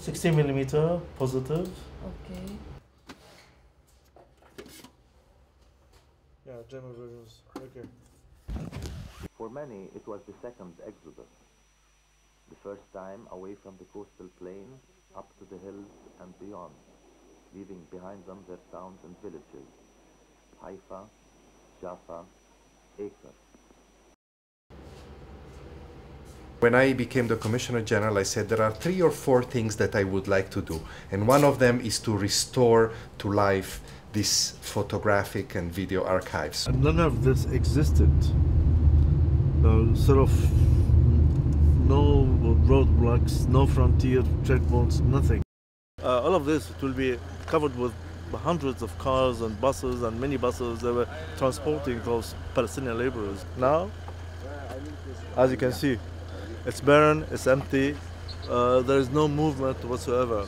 60mm positive. Okay. Yeah, general versions. Okay. For many, it was the second exodus. The first time away from the coastal plain, up to the hills and beyond, leaving behind them their towns and villages. Haifa, Jaffa, Acre. When I became the Commissioner General, I said there are 3 or 4 things that I would like to do. And one of them is to restore to life these photographic and video archives. And none of this existed. Sort of no roadblocks, no frontier checkpoints, nothing. All of this will be covered with hundreds of cars and buses and minibuses that were transporting those Palestinian laborers. Now, as you can see, it's barren, it's empty, there is no movement whatsoever.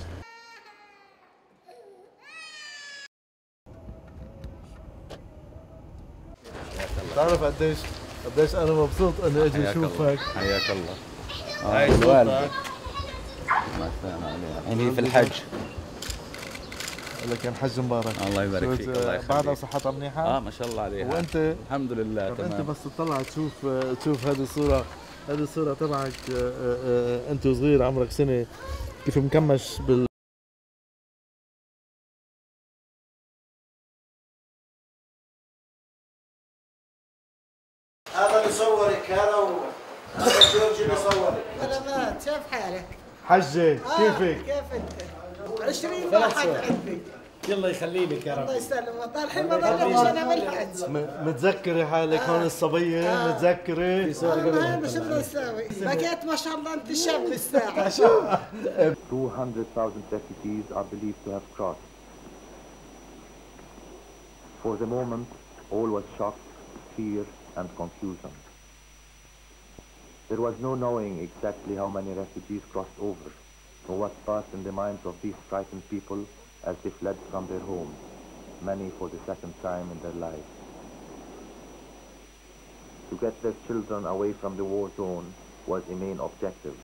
تعرف قديش أنا مبسوط إني أجي أشوفك. حياك الله. هاي الوالدة. ما استنى عليها. هني في الحج. لك كان حج مبارك. الله يبارك فيك. الله يخليك. بعدها صحتها منيحة. ما شاء الله عليها. وأنت الحمد لله تمام. أنت بس تطلع تشوف هذه الصورة. هذه الصورة تبعك أنت وصغير عمرك سنة كيف مكمش بال هذا بصورك هذا هو هذا جورجي بصورك سلامات شاف حالك حجة كيفك؟ كيف أنت؟ 20 واحد عندك يلا يخلي لك يا رب الله يسلمك طالعين ما بلش انا بالحج متذكري حالك هون الصبيه متذكري ما شو بدنا نساوي بقيت ما شاء الله انت شاب بالساعه شو 200,000 refugees are believed to have crossed. For the moment, all was shock, fear and confusion. There was no knowing exactly how many refugees crossed over or what passed in the minds of these frightened people as they fled from their homes, many for the second time in their lives. To get their children away from the war zone was a main objective.